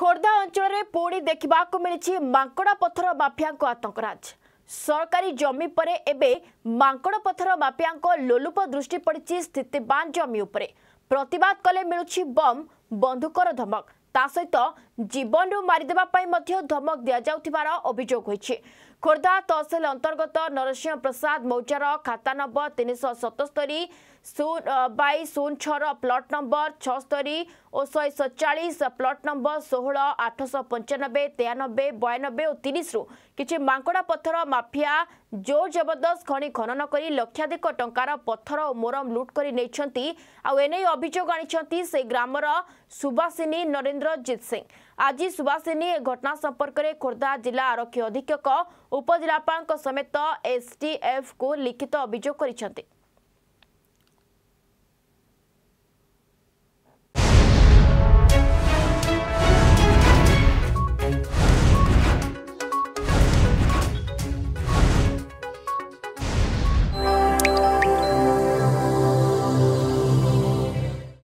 खोर्धा अंचल में पुणी देखा मिली मांकड़ा पत्थर माफिया आतंकराज। सरकारी जमी पर एवं मांकड़ा पत्थर माफिया लोलुप दृष्टि पड़ी स्थितिवान जमी उपर। प्रतिवाद कले मिलुछि बम बंधुकर धमक, ता सहित जीवन मारिदेवा धमक दि जाउथिबार अभियोग होइछि। खोर्धा तहसील अंतर्गत नरसिंह प्रसाद मौजार खाता नंबर 377/0 प्लट नंबर 76 और 147 प्लट नंबर 16, 895, 93 किसी मांकड़ा पत्थर माफिया जोर जबरदस्त खनि खनन कर लक्षाधिक टंकार पत्थर और मोरम लुट कर नहीं अभियोग आनी। से ग्रामर सुभासिनी नरेन्द्रजित सिंह आज सुभासिनी घटना संपर्क में खोर्धा जिला आरक्षी अधीक्षक उपजिलापाल समेत एसटीएफ को लिखित अभियोग कर।